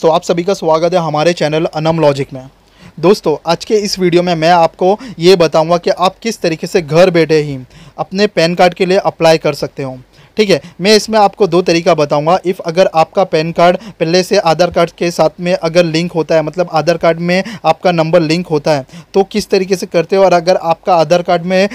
तो आप सभी का स्वागत है हमारे चैनल अनम लॉजिक में। दोस्तों आज के इस वीडियो में मैं आपको ये बताऊंगा कि आप किस तरीके से घर बैठे ही अपने पैन कार्ड के लिए अप्लाई कर सकते हो। ठीक है, मैं इसमें आपको दो तरीका बताऊंगा। इफ़ अगर आपका पैन कार्ड पहले से आधार कार्ड के साथ में अगर लिंक होता है, मतलब आधार कार्ड में आपका नंबर लिंक होता है तो किस तरीके से करते हो, और अगर आपका आधार कार्ड में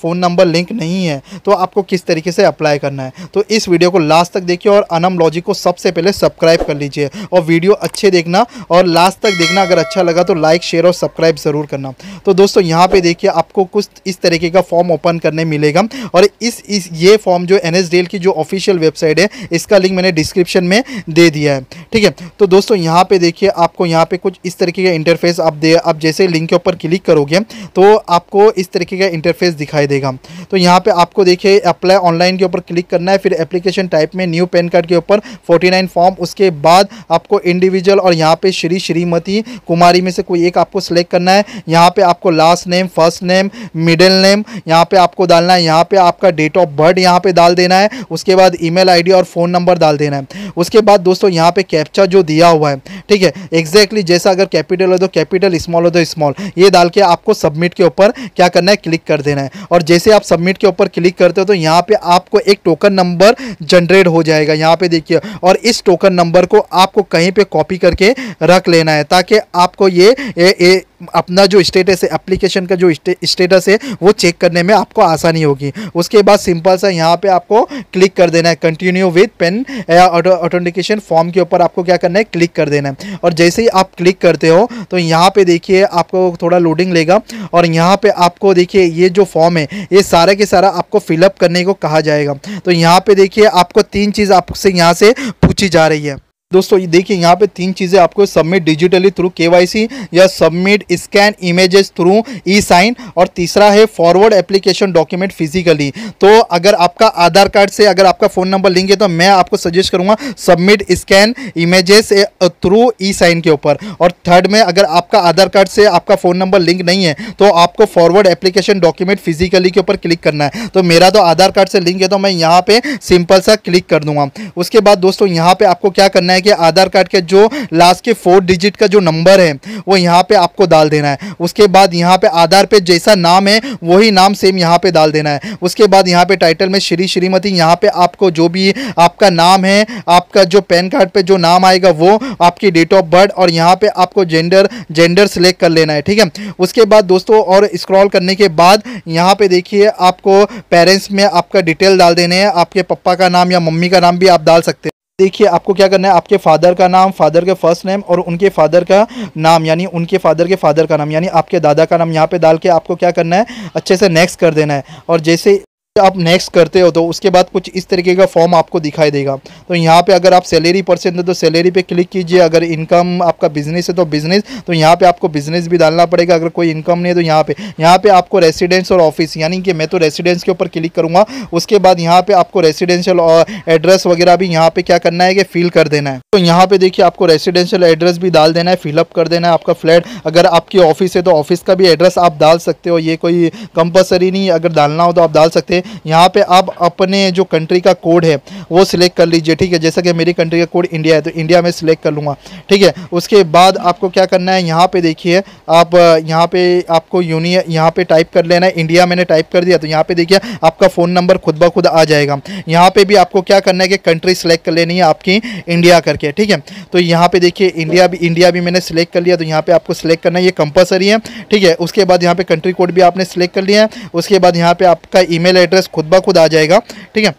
फ़ोन नंबर लिंक नहीं है तो आपको किस तरीके से अप्लाई करना है। तो इस वीडियो को लास्ट तक देखिए और अनम लॉजिक को सबसे पहले सब्सक्राइब कर लीजिए और वीडियो अच्छे देखना और लास्ट तक देखना। अगर अच्छा लगा तो लाइक शेयर और सब्सक्राइब ज़रूर करना। तो दोस्तों यहाँ पर देखिए आपको कुछ इस तरीके का फॉर्म ओपन करने मिलेगा और ये फॉर्म जो NSD की जो ऑफिशियल वेबसाइट है इसका लिंक मैंने डिस्क्रिप्शन में दे दिया है। ठीक है, तो दोस्तों यहाँ पे देखिए आपको यहाँ पे कुछ इस तरीके का इंटरफेस आप जैसे लिंक के ऊपर क्लिक करोगे तो आपको इस तरीके का इंटरफेस दिखाई देगा। तो यहाँ पे आपको देखिए अप्लाई ऑनलाइन के ऊपर क्लिक करना है, फिर एप्लीकेशन टाइप में न्यू पैन कार्ड के ऊपर 49 फॉर्म, उसके बाद आपको इंडिविजुअल और यहाँ पे श्री श्रीमती कुमारी में से कोई एक आपको सिलेक्ट करना है। यहाँ पे आपको last name, first name, middle name यहाँ पे आपको डालना है। यहाँ पे आपका डेट ऑफ बर्थ यहाँ पे डाल देना है। उसके बाद ईमेल आईडी और फोन नंबर डाल देना है। उसके बाद दोस्तों यहाँ पे कैप्चा जो दिया हुआ है, ठीक है, एग्जैक्टली जैसा अगर कैपिटल हो तो कैपिटल, स्मॉल हो तो स्मॉल, ये डाल के आपको सबमिट के ऊपर क्या करना है, क्लिक कर देना है। और जैसे आप सबमिट के ऊपर क्लिक करते हो तो यहाँ पे आपको एक टोकन नंबर जनरेट हो जाएगा। यहाँ पे देखिए, और इस टोकन नंबर को आपको कहीं पे कॉपी करके रख लेना है ताकि आपको ये अपना जो स्टेटस है, एप्लीकेशन का जो स्टेटस है वो चेक करने में आपको आसानी होगी। उसके बाद सिंपल सा यहाँ पे आपको क्लिक कर देना है, continue with PAN authentication form के ऊपर आपको क्या करना है, क्लिक कर देना है। और जैसे ही आप क्लिक करते हो तो यहाँ पे देखिए आपको थोड़ा लोडिंग लेगा और यहाँ पे आपको देखिए ये जो फॉर्म है ये सारा के सारा आपको फिलअप करने को कहा जाएगा। तो यहाँ पे देखिए आपको तीन चीज़ आपसे यहाँ से पूछी जा रही है। दोस्तों ये देखिए यहाँ पे तीन चीज़ें आपको सबमिट डिजिटली थ्रू KYC या submit scan images through e-sign, और तीसरा है फॉरवर्ड एप्लीकेशन डॉक्यूमेंट फिजिकली। तो अगर आपका आधार कार्ड से अगर आपका फ़ोन नंबर लिंक है तो मैं आपको सजेस्ट करूँगा submit scan images through e-sign के ऊपर। और थर्ड में अगर आपका आधार कार्ड से आपका फ़ोन नंबर लिंक नहीं है तो आपको फॉरवर्ड एप्लीकेशन डॉक्यूमेंट फिजिकली के ऊपर क्लिक करना है। तो मेरा तो आधार कार्ड से लिंक है तो मैं यहाँ पर सिंपल सा क्लिक कर दूँगा। उसके बाद दोस्तों यहाँ पर आपको क्या करना है कि आधार कार्ड के जो लास्ट के 4 डिजिट का जो नंबर है वो यहाँ पे आपको डाल देना है। उसके बाद यहाँ पे आधार पे जैसा नाम है वही नाम सेम यहाँ पे डाल देना है। उसके बाद यहाँ पे टाइटल में श्री श्रीमती, यहाँ पे आपको जो भी आपका नाम है, आपका जो पैन कार्ड पे जो नाम आएगा वो, आपकी डेट ऑफ बर्थ, और यहाँ पे आपको जेंडर सिलेक्ट कर लेना है। ठीक है, उसके बाद दोस्तों और स्क्रॉल करने के बाद यहाँ पे देखिए आपको पेरेंट्स में आपका डिटेल डाल देने हैं। आपके पप्पा का नाम या मम्मी का नाम भी आप डाल सकते हैं। देखिए आपको क्या करना है, आपके फादर का नाम, फादर के फर्स्ट नेम और उनके फादर का नाम यानी उनके फादर के फादर का नाम यानी आपके दादा का नाम यहाँ पे डाल के आपको क्या करना है, अच्छे से नेक्स्ट कर देना है। और जैसे आप नेक्स्ट करते हो तो उसके बाद कुछ इस तरीके का फॉर्म आपको दिखाई देगा। तो यहाँ पे अगर आप सैलरी पर्सन है तो सैलरी पे क्लिक कीजिए। अगर इनकम आपका बिजनेस है तो बिजनेस, तो यहाँ पे आपको बिजनेस भी डालना पड़ेगा। अगर कोई इनकम नहीं है तो यहाँ पे आपको रेसिडेंस और ऑफिस, यानी कि मैं तो रेसिडेंस के ऊपर क्लिक करूँगा। उसके बाद यहाँ पर आपको रेसिडेंशियल एड्रेस वगैरह भी यहाँ पर क्या करना है कि फिल कर देना है। तो यहाँ पर देखिए आपको रेसिडेंशियल एड्रेस भी डाल देना है, फिलअप कर देना है आपका फ्लैट। अगर आपकी ऑफिस है तो ऑफिस का भी एड्रेस आप डाल सकते हो, ये कोई कंपल्सरी नहीं, अगर डालना हो तो आप डाल सकते हैं। यहाँ पे आप अपने जो कंट्री का कोड है वो सिलेक्ट कर लीजिए। ठीक है, जैसा कि मेरी कंट्री का कोड इंडिया है तो इंडिया में सिलेक्ट कर लूँगा। ठीक है, उसके बाद आपको क्या करना है, यहाँ पे देखिए आप यहाँ पे आपको यहाँ पे टाइप कर लेना है, इंडिया मैंने टाइप कर दिया। तो यहाँ पे देखिए आपका फ़ोन नंबर खुद ब खुद आ जाएगा। यहाँ पे भी आपको क्या करना है कि कंट्री सिलेक्ट कर लेनी है आपकी, इंडिया करके। ठीक है, तो यहाँ पे देखिए इंडिया भी मैंने सिलेक्ट कर लिया। तो यहाँ पर आपको सिलेक्ट करना है, ये कंपल्सरी है। ठीक है, उसके बाद यहाँ पर कंट्री कोड भी आपने सिलेक्ट कर लिया है। उसके बाद यहाँ पर आपका ईमेल एड्रेस खुद ब खुद आ जाएगा। ठीक है,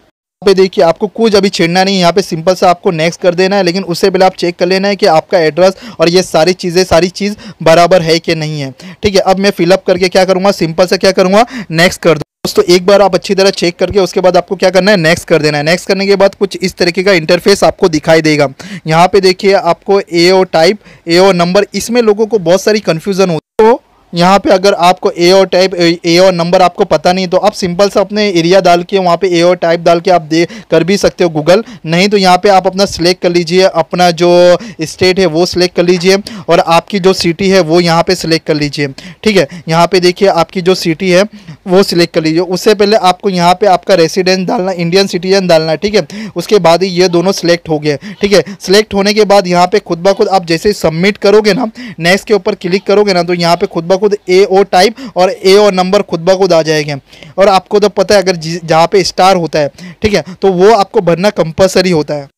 पे देखिए आपको कुछ अभी छेड़ना नहीं है, यहाँ पे सिंपल सा आपको नेक्स्ट कर देना है। लेकिन उससे पहले आप चेक कर लेना है कि आपका एड्रेस और ये सारी चीज़ बराबर है कि नहीं है। ठीक है, अब मैं फिलअप करके क्या करूँगा, सिंपल से क्या करूँगा, नेक्स्ट कर दूँगा। दोस्तों एक बार आप अच्छी तरह चेक करके उसके बाद आपको क्या करना है, नेक्स्ट कर देना है। नेक्स्ट करने के बाद कुछ इस तरीके का इंटरफेस आपको दिखाई देगा। यहाँ पे देखिए आपको AO टाइप, AO नंबर, इसमें लोगों को बहुत सारी कन्फ्यूज़न होती है। यहाँ पे अगर आपको ए और टाइप ए और नंबर आपको पता नहीं तो आप सिंपल सा अपने एरिया डाल के वहाँ पे ए और टाइप डाल के आप दे कर भी सकते हो गूगल। नहीं तो यहाँ पे आप अपना सिलेक्ट कर लीजिए, अपना जो स्टेट है वो सिलेक्ट कर लीजिए और आपकी जो सिटी है वो यहाँ पे सिलेक्ट कर लीजिए। ठीक है, यहाँ पे देखिए आपकी जो सिटी है वो सिलेक्ट कर लीजिए। उससे पहले आपको यहाँ पे आपका रेसिडेंस डालना, इंडियन सिटीजन डालना। ठीक है, उसके बाद ही ये दोनों सिलेक्ट हो गए। ठीक है, सिलेक्ट होने के बाद यहाँ पे खुद ब खुद आप जैसे सबमिट करोगे ना, नेक्स्ट के ऊपर क्लिक करोगे ना, तो यहाँ पे खुद ब खुद ए ओ टाइप और ए ओ नंबर खुद ब खुद आ जाएंगे। और आपको तो पता है अगर जहाँ पे स्टार होता है, ठीक है, तो वो आपको भरना कंपलसरी होता है।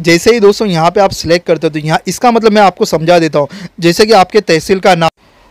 जैसे ही दोस्तों यहाँ पे आप सिलेक्ट करते हो तो यहाँ इसका मतलब मैं आपको समझा देता हूँ। जैसे कि आपके तहसील का नाम,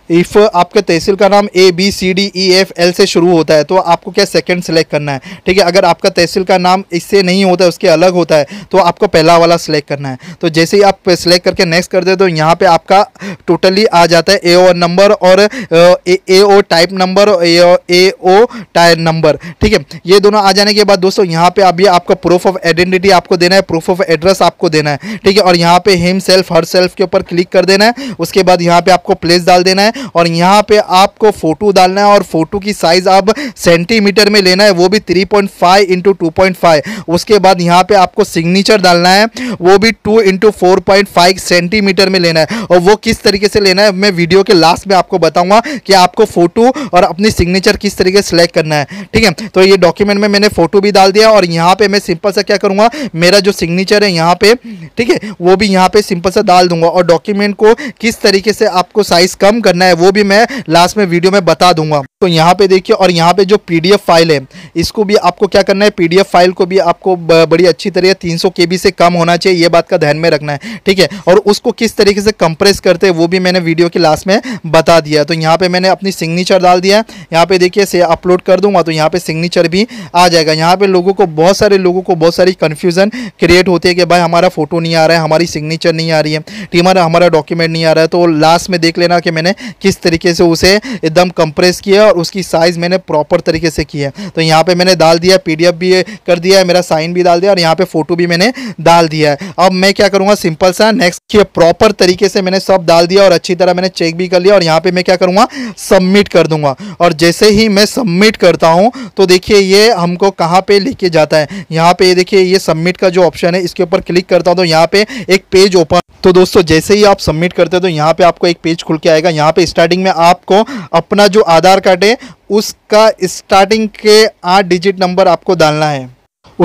इफ़ आपके तहसील का नाम ABCDEFL से शुरू होता है तो आपको क्या सेकंड सेलेक्ट करना है। ठीक है, अगर आपका तहसील का नाम इससे नहीं होता है, उसके अलग होता है, तो आपको पहला वाला सिलेक्ट करना है। तो जैसे ही आप सिलेक्ट करके नेक्स्ट कर दे तो यहाँ पे आपका टोटली आ जाता है AO नंबर और AO टाइप नंबर और AO टाइप नंबर। ठीक है, ये दोनों आ जाने के बाद दोस्तों यहाँ पर अभी आपका प्रूफ ऑफ आइडेंटिटी आपको देना है, प्रूफ ऑफ एड्रेस आपको देना है। ठीक है, और यहाँ per him self her self के ऊपर क्लिक कर देना है। उसके बाद यहाँ पर आपको प्लेस डाल देना है और यहाँ पे आपको फोटो डालना है और फोटो की साइज आप सेंटीमीटर में लेना है, वो भी 3.5 × 2.5। उसके बाद यहाँ पे आपको सिग्नेचर डालना है, वो भी 2 × 4.5 सेंटीमीटर में लेना है। और वो किस तरीके से लेना है मैं वीडियो के लास्ट में आपको बताऊंगा कि आपको फोटो और अपनी सिग्नेचर किस तरीके से सिलेक्ट करना है। ठीक है, तो ये डॉक्यूमेंट में मैंने फोटो भी डाल दिया और यहाँ पे मैं सिंपल सा क्या करूंगा, मेरा जो सिग्नेचर है यहाँ पे, ठीक है, वो भी यहाँ पे सिंपल सा डाल दूंगा। और डॉक्यूमेंट को किस तरीके से आपको साइज कम करना है वो भी मैं लास्ट में वीडियो में बता दूंगा। तो यहाँ पे देखिए, और यहाँ पे जो PDF फाइल है इसको भी आपको क्या करना है, PDF फाइल को भी आपको बड़ी अच्छी तरह 300 KB से कम होना चाहिए, ये बात का ध्यान में रखना है। ठीक है, और उसको किस तरीके से कंप्रेस करते हैं वो भी मैंने वीडियो के लास्ट में बता दिया। तो यहाँ पे मैंने अपनी सिग्नेचर डाल दिया है, यहाँ पे देखिए से अपलोड कर दूंगा तो यहाँ पे सिग्नेचर भी आ जाएगा। यहाँ पे बहुत सारी कन्फ्यूजन क्रिएट होती है कि भाई हमारा फोटो नहीं आ रहा है, हमारी सिग्नेचर नहीं आ रही है, हमारा डॉक्यूमेंट नहीं आ रहा है। तो लास्ट में देख लेना कि मैंने किस तरीके से उसे एकदम कंप्रेस किया और उसकी साइज़ मैंने प्रॉपर तरीके से की है। तो यहाँ पे मैंने डाल दिया, PDF भी कर दिया है, मेरा साइन भी डाल दिया और यहाँ पे फोटो भी मैंने डाल दिया है। अब मैं क्या करूँगा, सिंपल सा नेक्स्ट किया, प्रॉपर तरीके से मैंने सब डाल दिया और अच्छी तरह मैंने चेक भी कर लिया और यहाँ पे मैं क्या करूँगा, सबमिट कर दूँगा। और जैसे ही मैं सबमिट करता हूँ तो देखिए ये हमको कहाँ पर लेके जाता है, यहाँ पर देखिए ये सबमिट का जो ऑप्शन है इसके ऊपर क्लिक करता हूँ तो यहाँ पर एक पेज ओपन। तो दोस्तों जैसे ही आप सबमिट करते हो तो यहाँ पर आपको एक पेज खुल के आएगा। यहाँ पे स्टार्टिंग में आपको अपना जो आधार कार्ड है उसका स्टार्टिंग के 8 डिजिट नंबर आपको डालना है।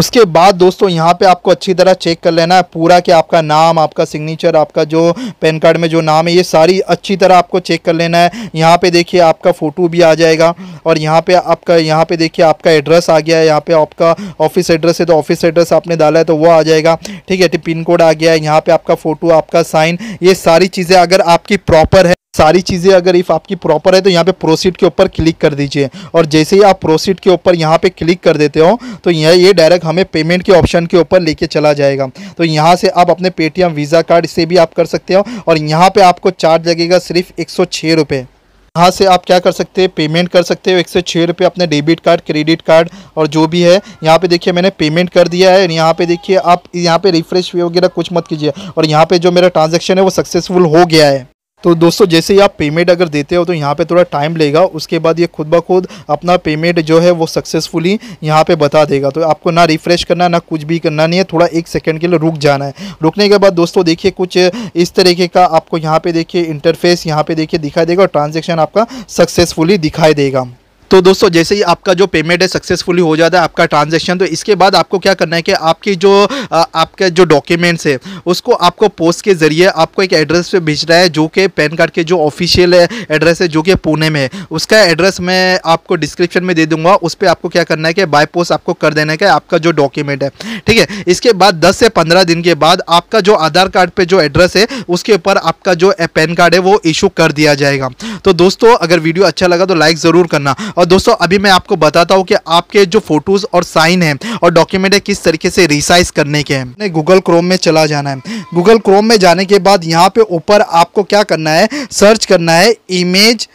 उसके बाद दोस्तों यहाँ पे आपको अच्छी तरह चेक कर लेना है पूरा कि आपका नाम, आपका सिग्नेचर, आपका जो पैन कार्ड में जो नाम है, ये सारी अच्छी तरह आपको चेक कर लेना है। यहाँ पे देखिए आपका फ़ोटो भी आ जाएगा और यहाँ पे देखिए आपका एड्रेस आ गया है। यहाँ पे आपका ऑफिस एड्रेस है तो ऑफिस एड्रेस आपने डाला है तो वो आ जाएगा। ठीक है, पिन कोड आ गया है। यहाँ पर आपका फ़ोटो, आपका साइन, ये सारी चीज़ें अगर आपकी प्रॉपर है, सारी चीज़ें अगर इफ़ आपकी प्रॉपर है तो यहाँ पे प्रोसीड के ऊपर क्लिक कर दीजिए। और जैसे ही आप प्रोसीड के ऊपर यहाँ पे क्लिक कर देते हो तो ये डायरेक्ट हमें पेमेंट के ऑप्शन के ऊपर लेके चला जाएगा। तो यहाँ से आप अपने पेटीएम वीज़ा कार्ड से भी आप कर सकते हो। और यहाँ पे आपको चार्ज लगेगा सिर्फ 106 रुपये। यहाँ से आप क्या कर सकते हैं, पेमेंट कर सकते हो 106 रुपये अपने डेबिट कार्ड, क्रेडिट कार्ड और जो भी है। यहाँ पे देखिए मैंने पेमेंट कर दिया है। यहाँ पे देखिए आप यहाँ पे रिफ्रेश वगैरह कुछ मत कीजिए और यहाँ पे जो मेरा ट्रांजेक्शन है वो सक्सेसफुल हो गया है। तो दोस्तों जैसे ही आप पेमेंट अगर देते हो तो यहाँ पे थोड़ा टाइम लेगा, उसके बाद ये खुद ब खुद अपना पेमेंट जो है वो सक्सेसफुली यहाँ पे बता देगा। तो आपको ना रिफ़्रेश करना, ना कुछ भी करना नहीं है, थोड़ा 1 सेकंड के लिए रुक जाना है। रुकने के बाद दोस्तों देखिए कुछ इस तरीके का आपको यहाँ पे देखिए इंटरफेस यहाँ पे देखिए दिखाई देगा और ट्रांजेक्शन आपका सक्सेसफुली दिखाई देगा। तो दोस्तों जैसे ही आपका जो पेमेंट है सक्सेसफुली हो जाता है आपका ट्रांजैक्शन, तो इसके बाद आपको क्या करना है कि आपके जो डॉक्यूमेंट्स है उसको आपको पोस्ट के ज़रिए आपको एक एड्रेस पे भेजना है जो कि पैन कार्ड के जो ऑफिशियल एड्रेस है जो कि पुणे में है। उसका एड्रेस मैं आपको डिस्क्रिप्शन में दे दूँगा। उस पर आपको क्या करना है कि बाय पोस्ट आपको कर देना है कि आपका जो डॉक्यूमेंट है। ठीक है, इसके बाद 10 से 15 दिन के बाद आपका जो आधार कार्ड पर जो एड्रेस है उसके ऊपर आपका जो पैन कार्ड है वो इशू कर दिया जाएगा। तो दोस्तों अगर वीडियो अच्छा लगा तो लाइक ज़रूर करना। और दोस्तों अभी मैं आपको बताता हूँ कि आपके जो फोटोज़ और साइन है और डॉक्यूमेंट है किस तरीके से रिसाइज करने के हैं। गूगल क्रोम में चला जाना है। गूगल क्रोम में जाने के बाद यहाँ पे ऊपर आपको क्या करना है, सर्च करना है image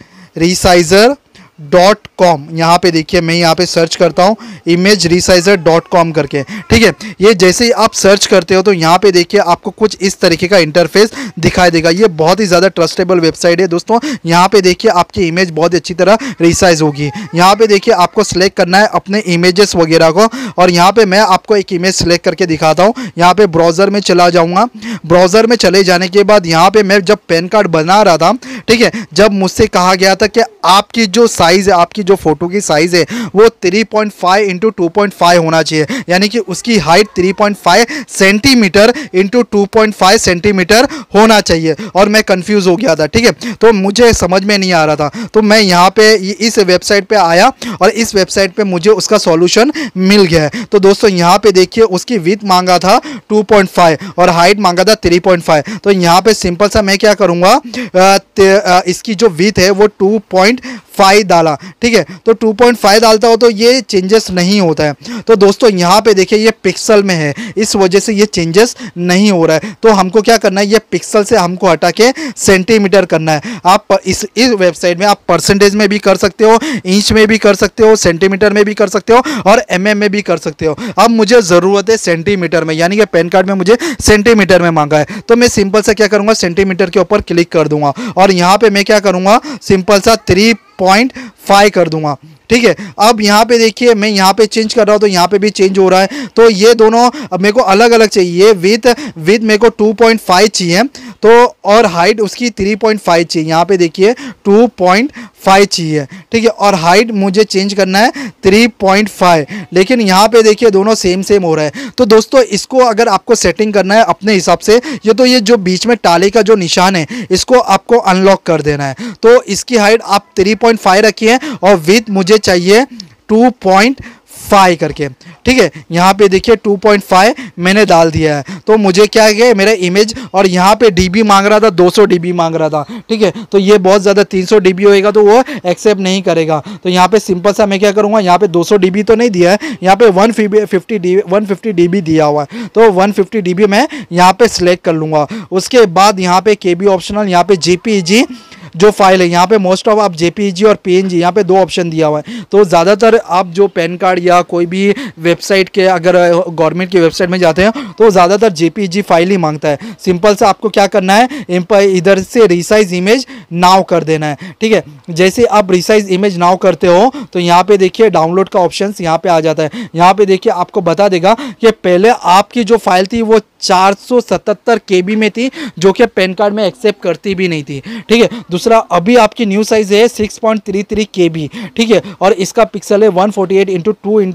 resizer .com, यहाँ पे देखिए मैं यहाँ पे सर्च करता हूँ image resizer.com करके, ठीक है। ये जैसे ही आप सर्च करते हो तो यहाँ पे देखिए आपको कुछ इस तरीके का इंटरफेस दिखाई देगा। ये बहुत ही ज़्यादा ट्रस्टेबल वेबसाइट है दोस्तों। यहाँ पे देखिए आपकी इमेज बहुत अच्छी तरह रिसाइज होगी। यहाँ पे देखिए आपको सिलेक्ट करना है अपने इमेजेस वगैरह को, और यहाँ पे मैं आपको एक इमेज सिलेक्ट करके दिखाता हूँ। यहाँ पे ब्राउज़र में चला जाऊँगा। ब्राउज़र में चले जाने के बाद यहाँ पे मैं जब पैन कार्ड बना रहा था, ठीक है, जब मुझसे कहा गया था कि आपकी जो साइज़ है, आपकी जो फ़ोटो की साइज़ है वो 3.5 × 2.5 होना चाहिए, यानी कि उसकी हाइट 3.5 सेंटीमीटर × 2.5 सेंटीमीटर होना चाहिए। और मैं कंफ्यूज हो गया था, ठीक है, तो मुझे समझ में नहीं आ रहा था। तो मैं यहाँ पे इस वेबसाइट पे आया और इस वेबसाइट पे मुझे उसका सॉल्यूशन मिल गया है। तो दोस्तों यहाँ पे देखिए उसकी विड्थ मांगा था 2.5 और हाइट मांगा था 3.5। तो यहाँ पे सिंपल सा मैं क्या करूँगा, इसकी जो विड्थ है वो 2.5 डाला, ठीक है। तो 2.5 डालता हो तो ये चेंजेस नहीं होता है। तो दोस्तों यहाँ पे देखिए ये पिक्सल में है, इस वजह से ये चेंजेस नहीं हो रहा है। तो हमको क्या करना है, ये पिक्सल से हमको हटा के सेंटीमीटर करना है। आप इस वेबसाइट में आप परसेंटेज में भी कर सकते हो, इंच में भी कर सकते हो, सेंटीमीटर में भी कर सकते हो और mm में भी कर सकते हो। अब मुझे ज़रूरत है सेंटीमीटर में, यानी कि पैन कार्ड में मुझे सेंटीमीटर में मांगा है। तो मैं सिंपल सा क्या करूँगा, सेंटीमीटर के ऊपर क्लिक कर दूंगा और यहाँ पर मैं क्या करूँगा, सिंपल सा 3.5 कर दूंगा, ठीक है। अब यहाँ पे देखिए मैं यहाँ पे चेंज कर रहा हूँ तो यहाँ पे भी चेंज हो रहा है। तो ये दोनों मेरे को अलग अलग चाहिए। ये विथ मेरे को 2.5 चाहिए तो, और हाइट उसकी 3.5 चाहिए। यहाँ पे देखिए 2.5 चाहिए, ठीक है, और हाइट मुझे चेंज करना है 3.5, लेकिन यहाँ पे देखिए दोनों सेम हो रहा है। तो दोस्तों इसको अगर आपको सेटिंग करना है अपने हिसाब से, ये तो ये जो बीच में टाले का जो निशान है इसको आपको अनलॉक कर देना है। तो इसकी हाइट आप 3.5 रखिए और विथ मुझे चाहिए 2.5 करके, ठीक है। यहाँ पे देखिए 2.5 मैंने डाल दिया है। तो मुझे क्या गया मेरा इमेज, और यहाँ पे डीबी मांग रहा था, 200 डीबी मांग रहा था, ठीक है। तो ये बहुत ज़्यादा 300 डीबी होएगा तो वो एक्सेप्ट नहीं करेगा। तो यहाँ पे सिंपल सा मैं क्या करूँगा, यहाँ पे 200 डीबी तो नहीं दिया है, यहाँ पे 150 डीबी दिया हुआ है। तो 150 डीबी मैं यहाँ पर सिलेक्ट कर लूँगा। उसके बाद यहाँ पर के बी ऑप्शनल, यहाँ पर JPEG जो फाइल है, यहाँ पे मोस्ट ऑफ आप JPEG और PNG यहाँ पे दो ऑप्शन दिया हुआ है। तो ज़्यादातर आप जो पैन कार्ड या कोई भी वेबसाइट के अगर गवर्नमेंट की वेबसाइट में जाते हैं तो ज़्यादातर JPEG फाइल ही मांगता है। सिंपल सा आपको क्या करना है, इधर से रिसाइज इमेज नाउ कर देना है, ठीक है। जैसे आप रिसाइज इमेज नाउ करते हो तो यहाँ पर देखिए डाउनलोड का ऑप्शन यहाँ पर आ जाता है। यहाँ पर देखिए आपको बता देगा कि पहले आपकी जो फाइल थी वो 477 KB में थी, जो कि पैन कार्ड में एक्सेप्ट करती भी नहीं थी, ठीक है। दूसरा अभी आपकी न्यू साइज है 6.33 KB, ठीक है, और इसका पिक्सल है 148 × 2 ×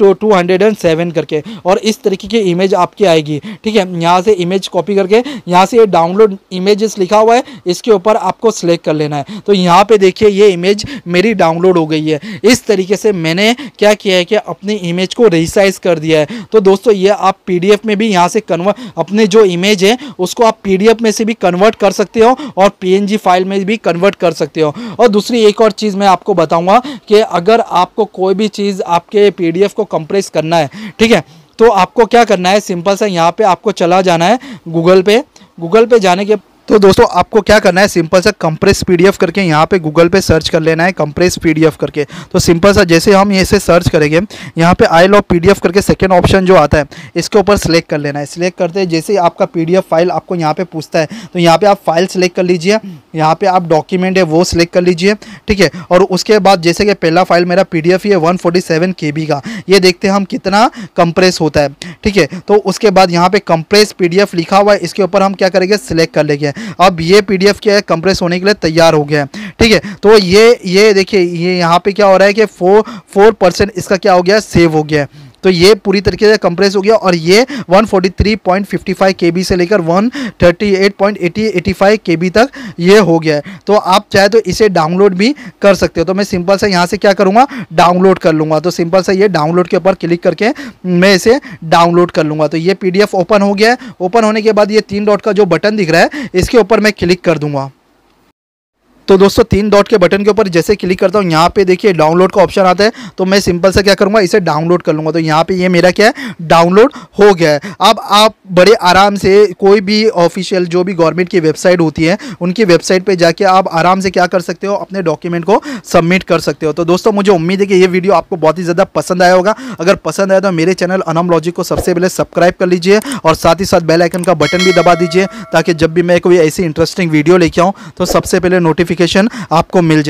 207 करके, और इस तरीके की इमेज आपकी आएगी, ठीक है। यहाँ से इमेज कॉपी करके यहाँ से डाउनलोड इमेजेस लिखा हुआ है, इसके ऊपर आपको सिलेक्ट कर लेना है। तो यहाँ पे देखिए ये इमेज मेरी डाउनलोड हो गई है। इस तरीके से मैंने क्या किया है कि अपनी इमेज को रिसाइज कर दिया है। तो दोस्तों ये आप PDF में भी यहाँ से कन्वर्ट, अपने जो इमेज है उसको आप PDF में से भी कन्वर्ट कर सकते हो और PNG फाइल में भी कन्वर्ट कर सकते हो। और दूसरी एक और चीज़ मैं आपको बताऊंगा कि अगर आपको कोई भी चीज़ आपके PDF को कंप्रेस करना है, ठीक है, तो आपको क्या करना है, सिंपल सा यहाँ पे आपको चला जाना है गूगल पे जाने के। तो दोस्तों आपको क्या करना है, सिंपल सा कंप्रेस PDF करके यहाँ पे गूगल पे सर्च कर लेना है, कंप्रेस PDF करके। तो सिंपल सा जैसे हम ये से सर्च करेंगे, यहाँ पे आई लव PDF करके सेकंड ऑप्शन जो आता है इसके ऊपर सिलेक्ट कर लेना है। सिलेक्ट करते हैं, जैसे आपका PDF फाइल आपको यहाँ पे पूछता है तो यहाँ पे आप फाइल सिलेक्ट कर लीजिए, यहाँ पे आप डॉक्यूमेंट है वो सिलेक्ट कर लीजिए, ठीक है। और उसके बाद जैसे कि पहला फाइल मेरा PDF ही है 147 KB का, ये देखते हैं हम कितना कंप्रेस होता है, ठीक है। तो उसके बाद यहाँ पर कंप्रेस PDF लिखा हुआ है, इसके ऊपर हम क्या करेंगे, सिलेक्ट कर लेंगे। अब ये PDF क्या है, कंप्रेस होने के लिए तैयार हो गया है, ठीक है। तो ये देखिए ये यहाँ पे क्या हो रहा है कि 4% इसका क्या हो गया, सेव हो गया है। तो ये पूरी तरीके से कंप्रेस हो गया और ये 143.55 KB से लेकर 138.85 KB तक ये हो गया है। तो आप चाहे तो इसे डाउनलोड भी कर सकते हो। तो मैं सिंपल सा यहाँ से क्या करूँगा, डाउनलोड कर लूँगा। तो सिंपल सा ये डाउनलोड के ऊपर क्लिक करके मैं इसे डाउनलोड कर लूँगा। तो ये PDF ओपन हो गया है। ओपन होने के बाद ये 3 डॉट का जो बटन दिख रहा है इसके ऊपर मैं क्लिक कर दूँगा। तो दोस्तों 3 डॉट के बटन के ऊपर जैसे क्लिक करता हूँ, यहाँ पे देखिए डाउनलोड का ऑप्शन आता है। तो मैं सिंपल से क्या करूँगा, इसे डाउनलोड कर लूँगा। तो यहाँ पे ये मेरा क्या है, डाउनलोड हो गया है। अब आप बड़े आराम से कोई भी ऑफिशियल जो भी गवर्नमेंट की वेबसाइट होती है उनकी वेबसाइट पर जाके आप आराम से क्या कर सकते हो, अपने डॉक्यूमेंट को सबमिट कर सकते हो। तो दोस्तों मुझे उम्मीद है कि ये वीडियो आपको बहुत ही ज़्यादा पसंद आया होगा। अगर पसंद आया तो मेरे चैनल अनम लॉजिक को सबसे पहले सब्सक्राइब कर लीजिए और साथ ही साथ बेल आइकन का बटन भी दबा दीजिए, ताकि जब भी मैं कोई ऐसी इंटरेस्टिंग वीडियो लेके आऊँ तो सबसे पहले नोटिफिकेशन आपको मिल जाए।